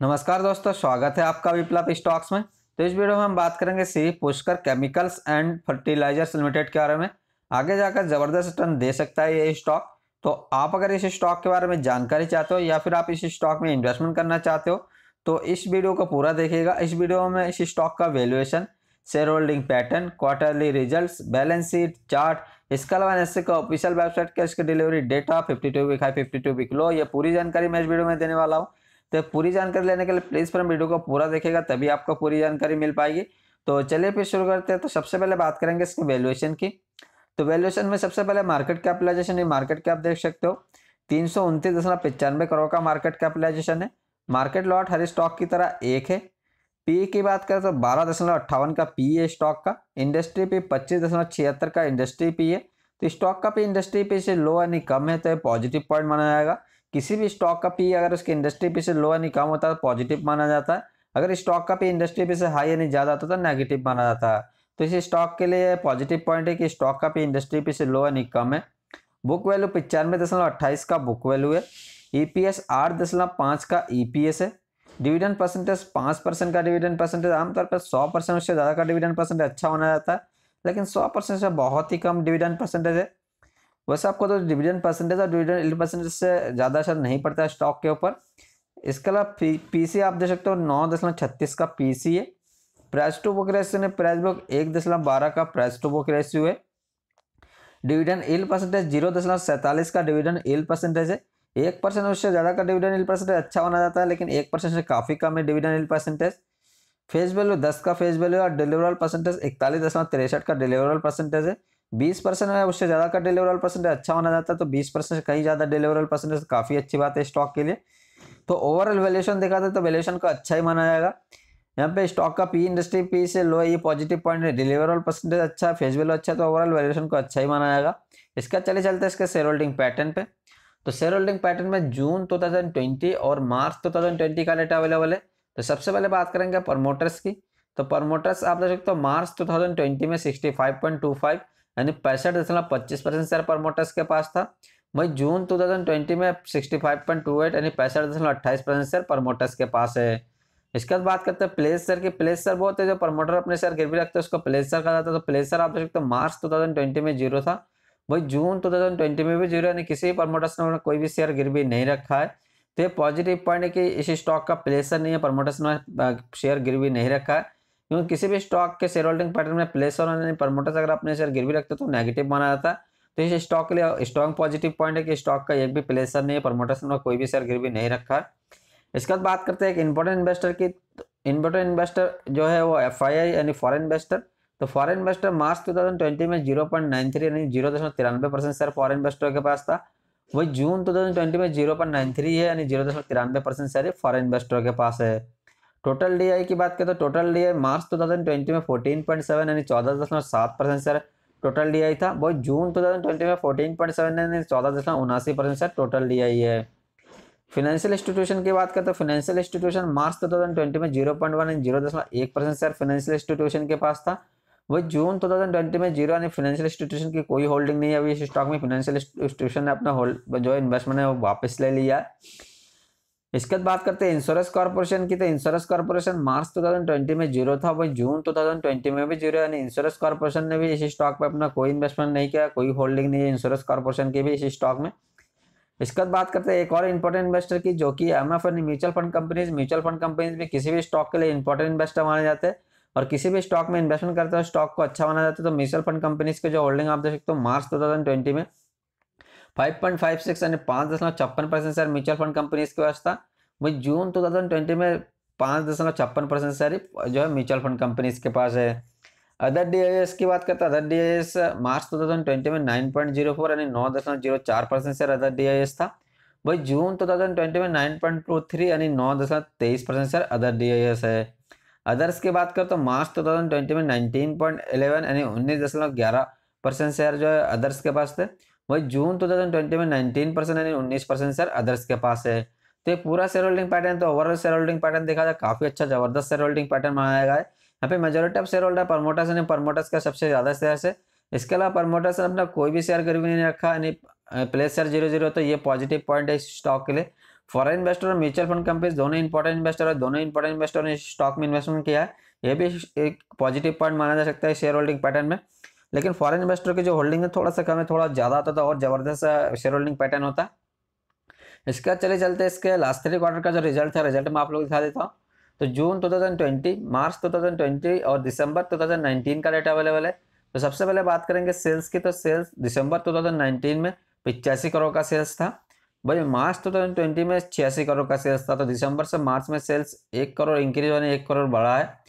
नमस्कार दोस्तों, स्वागत है आपका विप्लव स्टॉक्स में। तो इस वीडियो में हम बात करेंगे C Pushkar chemicals and fertilisers limited के बारे में। आगे जाकर जबरदस्त रिटर्न दे सकता है ये स्टॉक। तो आप अगर इस स्टॉक के बारे में जानकारी चाहते हो या फिर आप इस स्टॉक में इन्वेस्टमेंट करना चाहते हो तो इस वीडियो को पूरा देखिएगा। इस वीडियो में इस स्टॉक का valuation, share holding pattern, quarterly results, balance sheet, chart, इसके अलावा एनएससी का ऑफिशियल वेबसाइट का इसके delivery data, 52 week high, 52 week low, ये पूरी जानकारी मैं इस वीडियो में देने वाला हूँ। तो पूरी जानकारी लेने के लिए प्लीज़ फिर वीडियो को पूरा देखेगा, तभी आपको पूरी जानकारी मिल पाएगी। तो चलिए फिर शुरू करते हैं। तो सबसे पहले बात करेंगे इसके वैल्यूएशन की। तो वैल्यूएशन में सबसे पहले मार्केट कैपिटलाइजेशन, ये मार्केट कैप देख सकते हो 329.95 करोड़ का मार्केट कैपिटलाइजेशन है। मार्केट लॉट हर स्टॉक की तरह एक है। पी की बात करें तो 12.58 का पी है स्टॉक का। इंडस्ट्री पी 25.76 का इंडस्ट्री पी है। तो स्टॉक का पी इंडस्ट्री पी से लो यानी कम है तो ये पॉजिटिव पॉइंट माना जाएगा। किसी भी स्टॉक का पी अगर उसके इंडस्ट्री पी से लो यानी कम होता है तो पॉजिटिव माना जाता है। अगर स्टॉक का पी इंडस्ट्री पी से हाई यानी ज़्यादा होता है तो नेगेटिव माना जाता है। तो इस स्टॉक के लिए पॉजिटिव पॉइंट है कि स्टॉक का पी इंडस्ट्री पी से लो यानी कम है। बुक वैल्यू 95.28 का बुक वैल्यू है। ईपीएस 8.5 का ईपीएस है। डिविडेंड परसेंटेज 5% का डिविडेंड परसेंटेज, आमतौर पर 100% उससे ज़्यादा का डिविडेंड परसेंटेज अच्छा होना जाता है, लेकिन 100% से बहुत ही कम डिविडेंड परसेंटेज है। वैसे आपको तो डिविडेंड परसेंटेज और डिविडेंड यील्ड परसेंटेज से ज़्यादा असर नहीं पड़ता है स्टॉक के ऊपर। इसके अलावा पीसी आप देख सकते हो 9.36 का पीसी है। प्राइस टू बुक रेशियो ने प्राइस बुक 1.12 का प्राइस टू बुक रेशियो है। डिविडेंड यील्ड परसेंटेज 0.47 का डिविडेंड यील्ड परसेंटेज है। 1% उससे ज़्यादा का डिविडेंड यील्ड परसेंटेज अच्छा होना जाता है, लेकिन 1% से काफ़ी कम है dividend yield percentage. Face value 10 का फेस वैल्यू और डिलीवरल परसेंटेज 41.63 का डिलीवरल परसेंटेज है। 20% है उससे ज़्यादा का डिलीवरल परसेंटेज अच्छा होना जाता है, तो 20% से कहीं ज़्यादा डिलीवरल परसेंटेज काफ़ी अच्छी बात है स्टॉक के लिए। तो ओवरऑल वैल्यूएशन देखा था तो वैल्यूएशन को अच्छा ही माना जाएगा। यहाँ पे स्टॉक का पी इंडस्ट्री पी से लो है, ये पॉजिटिव पॉइंट है। डिलीवरल परसेंटेज अच्छा है, फेस वैल्यू अच्छा है, तो ओवरऑल वैल्यूएशन को अच्छा ही माना जाएगा। इसका चले चलते इसके शेयर होल्डिंग पैटर्न पे। तो शेयर होल्डिंग पैटर्न में जून 2020 और मार्च 2020 का डेटा अवेलेबल है। तो सबसे पहले बात करेंगे प्रमोटर्स की। तो प्रमोटर्स आप देख सकते हो मार्च 2020 में 65.25 यानी 65.25% शेयर प्रमोटर्स के पास था। वही जून 2020 में 65.28 यानी 65.28% शेयर प्रमोटर्स के पास है। इसके बाद बात करते हैं प्लेस शेयर की। प्लेस शेयर बहुत है, जो प्रमोटर अपने शेयर गिरवी रखते हैं उसको प्लेस शेयर कहा जाता है। तो प्लेस शेयर आप देख सकते हो मार्च 2020 में 0 था, वही जून 2020 में भी 0 यानी किसी भी प्रमोटर्स ने कोई भी शेयर गिरवी नहीं रखा है। तो ये पॉजिटिव पॉइंट है कि इस स्टॉक का प्लेस शेयर नहीं है, प्रमोटर्स ने शेयर गिरवी नहीं रखा है। क्योंकि किसी भी स्टॉक के शेयर होल्डिंग पैटर्न में प्लेस शेयर यानी प्रमोटर्स अगर अपने शेयर गिरवी रखते तो नेगेटिव माना जाता है। तो इस स्टॉक के लिए स्ट्रॉन्ग पॉजिटिव पॉइंट है कि स्टॉक का एक भी प्लेस शेयर नहीं है, प्रमोटर्स ने कोई भी शेयर गिरवी नहीं रखा है। इसके बाद बात करते हैं एक इंपॉर्टेंट इन्वेस्टर की। इंपॉर्टेंट इन्वेस्टर जो है वो एफआईआई यानी फॉरेन इन्वेस्टर। तो फॉरेन इन्वेस्टर मार्च 2020 में 0.93 यानी 0.93% शेयर फॉरेन इन्वेस्टर के पास था। वही जून 2020 में 0.93 है यानी 0.93% शेयर फॉरेन इन्वेस्टर के पास है। टोटल डीआई की बात करें तो टोटल डीआई मार्च 2020 में 14.7 यानी 14.7% शेयर टोटल डीआई था। वही जून 2020 में 14.7 यानी 14.79% शेयर टोटल डीआई है। फाइनेंशियल इंस्टीट्यूशन की बात करें तो फाइनेंशियल इंस्टीट्यूशन मार्च 2020 में 0.1 यानी 0.1% शेयर फाइनेंशियल इंस्टीट्यूशन के पास था। वही जून 2020 में 0 यानी फाइनेंशियल इंस्टीट्यूशन की कोई होल्डिंग नहीं है। अभी इस स्टॉक में फाइनेंशियल इंस्टीट्यूशन ने अपना जो इन्वेस्टमेंट है वो वापस ले लिया है। इसके बाद बात करते हैं इंश्योरेंस कॉर्पोरेशन की। तो इंश्योरेंस कॉर्पोरेशन मार्च 2020 में 0 था, वही जून 2020 में भी 0 यानी इंश्योरेंस कॉर्पोरेशन ने भी इस स्टॉक में अपना कोई इन्वेस्टमेंट नहीं किया, कोई होल्डिंग नहीं है इंश्योरेंस कॉर्पोरेशन की भी इस स्टॉक में। इसके बाद बात करते हैं एक और इंपॉर्टेंट इन्वेस्टर की, जो कि एमएफ यानी mutual fund companies. Mutual fund companies भी किसी भी स्टॉक के लिए इंपॉर्टेंट इन्वेस्टर माने जाते हैं और किसी भी स्टॉक में इन्वेस्टमेंट करते हो स्टॉक को अच्छा माना जाता है। तो म्यूचुअल फंड कंपनीज के जो होल्डिंग आप देख सकते हो मार्च 2020 में 5.56 यानी 5.56% शेयर म्यूचुअल फंड कंपनीज के पास था। वही जून 2020 में 5.56% शेयर जो है म्यूचुअल फंड कंपनीज के पास है। अदर डीआईएस की बात करते हैं। अदर डीआईएस मार्च 2020 में 9.04 यानी 9.04% शेयर अदर डीआईएस था। वही जून 2020 में 9.23 यानी 9.23% शेयर अदर डीआईएस है। अदर्स की बात करें तो मार्च 2020 में 19.11 यानी 19.11% शेयर जो है अदर्स के पास थे। वही जून 2020 में 19% यानी 19% शेयर अदर्स के पास है। तो ये पूरा शेयर होल्डिंग पैटर्न, तो ओवरऑल शेयर होल्डिंग पैटर्न देखा जाए काफ़ी अच्छा जबरदस्त शेयर होल्डिंग पैटर्न माना जाएगा। यहाँ पे majority of share holder promoters यानी प्रमोटर्स का सबसे ज़्यादा शेयर है। इसके अलावा प्रमोटर्स ने अपना कोई भी शेयर गिरवी नहीं रखा यानी प्लेस शेयर 0.0, तो ये पॉजिटिव पॉइंट है इस स्टॉक के लिए। फॉरेन इन्वेस्टर और म्यूचुअल फंड कंपनीज दोनों इंपॉर्टेंट इन्वेस्टर है, दोनों इंपॉर्टेंट इन्वेस्टर ने स्टॉक में इन्वेस्टमेंट किया है, यह भी एक पॉजिटिव पॉइंट माना जा सकता है शेयर होल्डिंग पैटर्न में। लेकिन फॉरेन इन्वेस्टर की जो होल्डिंग है थोड़ा सा कम है, थोड़ा ज़्यादा होता था और ज़बरदस्त शेयर होल्डिंग पैटर्न होता। इसका चले चलते इसके लास्ट थ्री क्वार्टर का जो रिजल्ट था, रिजल्ट में आप लोग दिखा देता हूँ। तो जून 2020, मार्च 2020 और दिसंबर 2019 का डेटा अवेलेबल है। तो सबसे पहले बात करेंगे सेल्स की, तो सेल्स दिसंबर 2019 में 85 करोड़ का सेल्स था, भाई मार्च 2020 में 86 करोड़ का सेल्स था। तो दिसंबर से मार्च में सेल्स 1 करोड़ इंक्रीज होने 1 करोड़ बढ़ा है।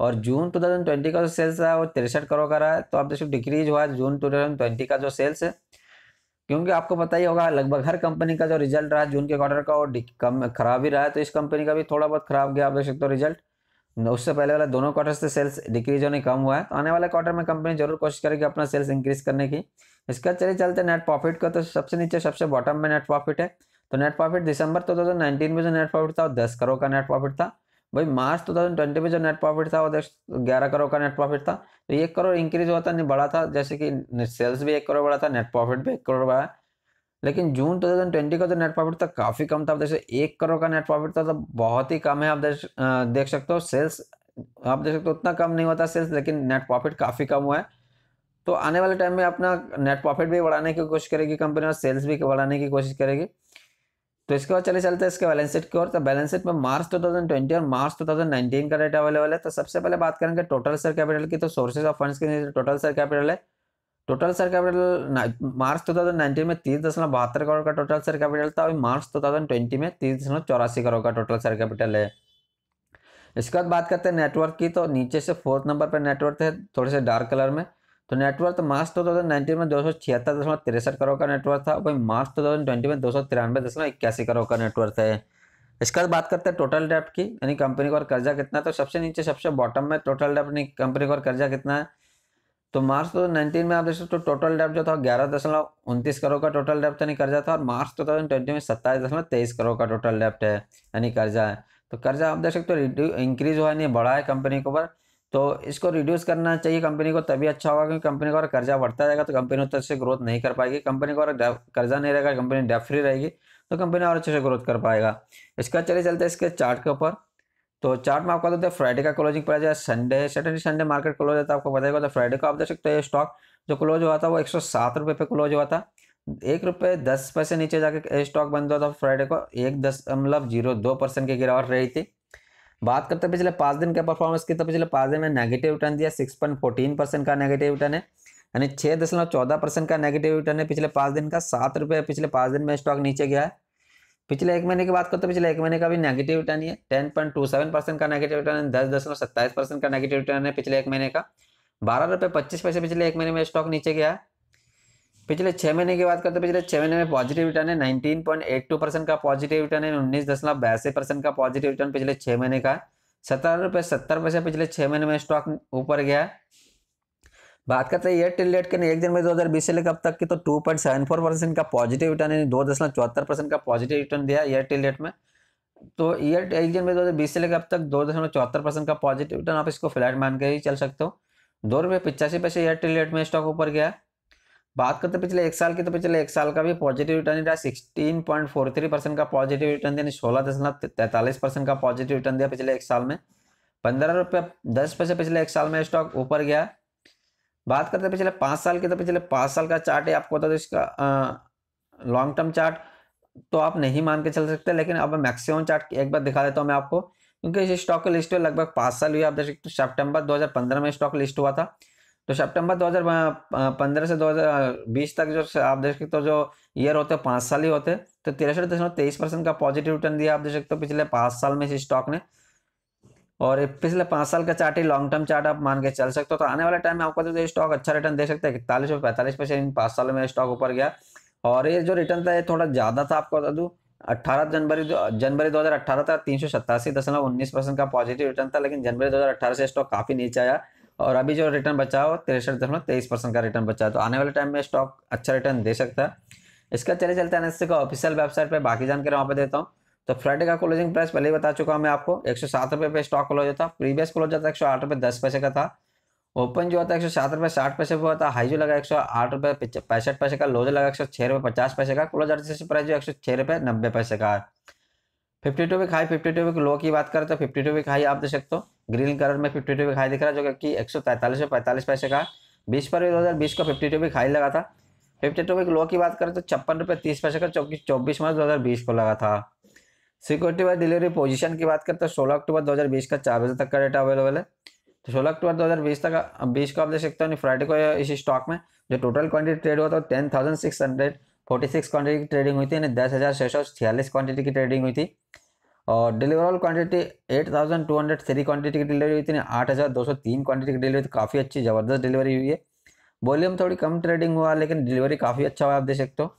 और जून 2020 का जो सेल्स है वो 63 करोड़ का रहा है। तो आप देखो डिक्रीज हुआ है जून 2020 का जो सेल्स है, क्योंकि आपको पता ही होगा लगभग हर कंपनी का जो रिजल्ट रहा है जून के क्वार्टर का वो कम खराब ही रहा है। तो इस कंपनी का भी थोड़ा बहुत खराब गया आप देख सकते हो रिजल्ट। उससे पहले वाला दोनों क्वार्टर से सेल्स डिक्रीज होने कम हुआ है। तो आने वाले क्वार्टर में कंपनी जरूर कोशिश करेगी अपना सेल्स इंक्रीज करने की। इसका चले चलते नेट प्रॉफिट का, तो सबसे नीचे सबसे बॉटम में नेट प्रॉफिट है। तो नेट प्रॉफिट दिसंबर 2019 में जो नेट प्रॉफिट था वो 10 करोड़ का नेट प्रॉफिट था, भाई मार्च 2020 में जो नेट प्रॉफिट था वो 11 करोड़ का नेट प्रॉफिट था। तो 1 करोड़ इंक्रीज हुआ था, नहीं बढ़ा था, जैसे कि सेल्स भी 1 करोड़ बढ़ा था, नेट प्रॉफिट भी 1 करोड़ बढ़ा। लेकिन जून 2020 का जो नेट प्रॉफिट था काफ़ी कम था, आप जैसे 1 करोड़ का नेट प्रॉफिट था तो बहुत ही कम है आप देख सकते हो। सेल्स आप देख सकते हो उतना कम नहीं होता सेल्स, लेकिन नेट प्रॉफिट काफ़ी कम हुआ है। तो आने वाले टाइम में अपना नेट प्रॉफिट भी बढ़ाने की कोशिश करेगी कंपनी और सेल्स भी बढ़ाने की कोशिश करेगी। तो इसके बाद चले चलते हैं इसके बैलेंस शीट की ओर। तो बैलेंस शीट में मार्च 2020 और मार्च 2019 का डेटा अवेलेबल है। तो सबसे पहले बात करेंगे टोटल शेयर कैपिटल की। तो सोर्सेज ऑफ फंड्स के नीचे टोटल शेयर कैपिटल है। टोटल शेयर कैपिटल मार्च 2019 में 30.72 करोड़ का टोटल शेयर कैपिटल था और मार्च 2020 में 30.84 करोड़ का टोटल शेयर कैपिटल है। इसके बाद बात करते हैं नेटवर्क की। तो नीचे से 4th नंबर पर नेटवर्क है, थोड़े से डार्क कलर में। तो नेटवर्क मार्च 2019 में 276.63 करोड़ का नेटवर्क था, वही मार्च 2020 में 293.81 करोड़ का नेटवर्क है। इसके बाद बात करते हैं टोटल डेप्ट की, यानी कंपनी को और कर्जा कितना है। तो सबसे नीचे सबसे बॉटम में टोटल डेप्ट यानी कंपनी को और कर्जा कितना है। तो मार्च 2019 में आप देख सकते हो टोटल डेप्ट जो था 11.29 करोड़ का टोटल डेप्ट यानी कर्जा था और मार्च 2020 में 27.23 करोड़ का टोटल डेप्ट है यानी कर्जा है। तो कर्जा आप देख सकते हो इंक्रीज हुआ नहीं बढ़ा है कंपनी को ऊपर। तो इसको रिड्यूस करना चाहिए कंपनी को, तभी अच्छा होगा, क्योंकि कंपनी का और कर्जा बढ़ता जाएगा तो कंपनी उतना अच्छे ग्रोथ नहीं कर पाएगी। कंपनी का और कर्जा नहीं रहेगा, कंपनी डेट फ्री रहेगी तो कंपनी और अच्छे से ग्रोथ कर पाएगा। इसका चले चलते इसके चार्ट के ऊपर। तो चार्ट में आपको देते हैं फ्राइडे का क्लोजिंग प्राइस है, Sunday Saturday Sunday market close होता है आपको पता है। तो फ्राइडे को आप देख सकते हो स्टॉक जो क्लोज हुआ था वो 107 रुपये पे क्लोज हुआ था, 1 रुपये 10 पैसे नीचे जाके स्टॉक बंद हुआ था। फ्राइडे को 1.02% की गिरावट रही थी। बात करते हैं पिछले 5 दिन के परफॉर्मेंस की। तो पिछले 5 दिन में नेगेटिव रिटर्न दिया 6.14% का नेगेटिव रिटर्न है, यानी 6.14% का नेगेटिव रिटर्न है पिछले 5 दिन का। 7 रुपये पिछले 5 दिन में स्टॉक नीचे गया है। पिछले 1 महीने की बात करते हैं, पिछले 1 महीने का भी नेगेटिव रिटर्न है, 10.27% का नेगेटिव रिटर्न है, 10.27% का नेगेटिव रिटर्न है पिछले 1 महीने का। 12.25 रुपये पिछले 1 महीने में स्टॉक नीचे गया है। पिछले 6 महीने की बात करते हैं, पिछले 6 महीने में पॉजिटिव रिटर्न है, 19.82% का पॉजिटिव रिटर्न है, 19.82% का पॉजिटिव रिटर्न पिछले 6 महीने का है। 17.70 रुपये पिछले 6 महीने में स्टॉक ऊपर गया है। बात करते हैं ईयर टू डेट के, 1 जनवरी 2020 से लेकर अब तक की। तो 2.74% का पॉजिटिव रिटर्न है, 2.74% का पॉजिटिव रिटर्न दिया ईयर टू डेट में। तो 1 जनवरी 2020 से लेकर अब तक 2.74% का पॉजिटिव रिटर्न, आप इसको फ्लैट मान के ही चल सकते हो। 2.85 रुपये ईयर टू डेट में स्टॉक ऊपर गया है। बात करते हैं पिछले 1 साल की। तो पिछले 1 साल का भी पॉजिटिव रिटर्न ही रहा, 16.43% का पॉजिटिव रिटर्न दिया, 16.43% का पॉजिटिव रिटर्न दिया पिछले 1 साल में। 15.10 रुपये पिछले 1 साल में स्टॉक ऊपर गया। बात करते हैं पिछले 5 साल की। तो पिछले 5 साल का चार्ट है आपको, तो इसका लॉन्ग टर्म चार्ट तो आप नहीं मान के चल सकते, लेकिन अब मैक्सिमम चार्ट एक बार दिखा देता हूँ मैं आपको, क्योंकि इस स्टॉक की लिस्ट में लगभग 5 साल हुई। आप देख सकते हो सितंबर 2015 में स्टॉक लिस्ट हुआ था। तो सितंबर 2015 से 2020 तक जो आप देख सकते हो जो ईयर होते 5 साल ही होते। तो 63.23% का पॉजिटिव रिटर्न दिया आप देख सकते हो पिछले 5 साल में इस स्टॉक ने। और पिछले 5 साल का चार्ट ही लॉन्ग टर्म चार्ट आप मान के चल सकते हो। तो आने वाले टाइम में आपको तो स्टॉक अच्छा रिटर्न दे सकते हैं, 41 और 45 पैसे इन 5 साल में स्टॉक ऊपर गया। और ये जो रिटर्न था ये थोड़ा ज़्यादा था, आपको बता दूँ 18 जनवरी 2018 था, 387.19% का पॉजिटिव रिटर्न था। लेकिन जनवरी 2018 से स्टॉक काफ़ी नीचे आया और अभी जो रिटर्न बचा हो 63.23% का रिटर्न बचा है। तो आने वाले टाइम में स्टॉक अच्छा रिटर्न दे सकता है। इसका चले चलते एनएससी का ऑफिशियल वेबसाइट पे बाकी जानकारी वहाँ पे देता हूँ। तो फ्राइडे का क्लोजिंग प्राइस पहले ही बता चुका हूँ मैं आपको, 107 रुपये पे स्टॉक क्लोज होता। प्रीवियस क्लोज जाता 108 रुपये 10 पैसे का था। ओपन जो होता 107 रुपये 60 पैसे पे होता। हाई जो लगा 108 रुपये 65 पैसे का, लो जो लगा 106 रुपये 50 पैसे का। क्लोज प्राइस जो 106 रुपये 90 पैसे का है। 52 वीक हाई 52 वीक लो की बात करें तो 52 वीक हाई आप देख सकते हो ग्रीन कलर में 52 वीक हाई दिख रहा है जो कि 143.45 पैसे का 20 फरवरी 2020 को 52 वीक हाई लगा था। 52 वीक लो की बात करें तो 56 रुपये 30 पैसे का 24 मार्च 2020 को लगा था। सिक्योरिटी बाय डिलीवरी पोजीशन की बात करें तो 16 अक्टूबर 2020 का 4 बजे तक का डेटा अवेलेबल है। तो 16 अक्टूबर 2020 तक 20 को आप देख सकते हो फ्राइडे को इस स्टॉक में जो टोटल क्वांटिटी ट्रेड हुआ था 10,646 क्वांटिटी की ट्रेडिंग हुई थी यानी 10,646 क्वांटिटी की ट्रेडिंग हुई थी और डिलीवरल क्वांटिटी 8,203 क्वांटिटी की डिलीवरी हुई थी यानी 8,203 क्वांटिटी की डिलीवरी थी। काफ़ी अच्छी ज़बरदस्त डिलीवरी हुई है। वॉल्यूम थोड़ी कम ट्रेडिंग हुआ लेकिन डिलीवरी काफ़ी अच्छा हुआ आप देख सकते हो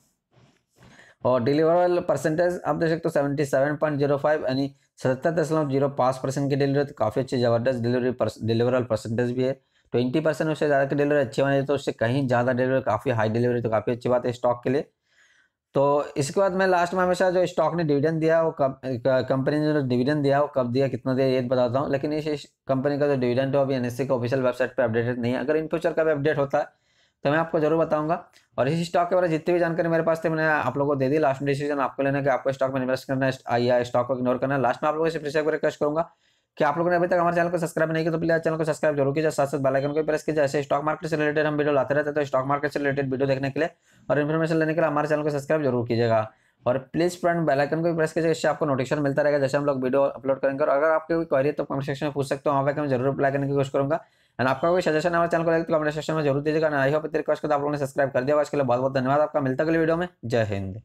और डिलीवरल परसेंटेज आप देख सकते हो 77.05 यानी 77.05% की डिलीवरी तो काफ़ी अच्छी ज़बरदस्त डिलीवरल परसेंटेज भी है। 20% उससे ज़्यादा की डिलीवरी अच्छी मानी तो उससे कहीं ज़्यादा डिलीवरी काफ़ी हाई डिलीवरी तो काफ़ी अच्छी बात है स्टॉक के लिए। तो इसके बाद मैं लास्ट में हमेशा जो स्टॉक ने डिविडेंड दिया वो कब कंपनी ने जो डिविडेंड दिया वो कब दिया कितना दिया ये बताता हूँ लेकिन इस कंपनी का जो डिविडेंड है अभी NSE के ऑफिशियल वेबसाइट पर अपडेटेड नहीं है। अगर इन फ्यूचर का भी अपडेट होता है तो मैं आपको जरूर बताऊंगा। और इस स्टॉक के बारे में जितनी भी जानकारी मेरे पास थी मैंने आप लोगों को दे दी। लास्ट में डिसीजन आपको लेना है कि आपको स्टॉक में इन्वेस्ट करना है या स्टॉक को इग्नोर करना है। लास्ट में आप लोगों से फिर से रिक्वेस्ट करूंगा कि आप लोगों ने अभी तक हमारे चैनल को सब्सक्राइब नहीं किया तो प्लीज चैनल को सब्सक्राइब जरूर कीजिए, साथ साथ बेल आइकन को प्रेस कीजिए। ऐसे स्टॉक मार्केट से रिलेटेड हम वीडियो लाते रहते हैं तो स्टॉक मार्केट से रिलेटेड वीडियो देखने के लिए और इन्फॉर्मेशन लेने के लिए हमारे चैनल को सब्सक्राइब जरूर कीजिएगा और प्लीज फ्रेंड बेल आइकन को प्रेस कीजिए। इससे आपको नोटिफिकेशन मिलता रहेगा जैसे हम लोग वीडियो अपलोड करेंगे। और अगर आपकी कोई क्वेरी तो कमेंट सेक्शन में पूछ सकते हो, वहाँ पर मैं जरूर रिप्लाई करने की कोशिश करूँगा। एंड आपका कोई सजेशन हमारे चैनल को लगे तो कमेंट सेक्शन में जरूर दीजिएगा। आई होप इतनी रिक्वेस्ट को आप लोगों ने सब्सक्राइब कर दिया। आज के लिए बहुत बहुत धन्यवाद आपका। मिलता है अगले वीडियो में। जय हिंद।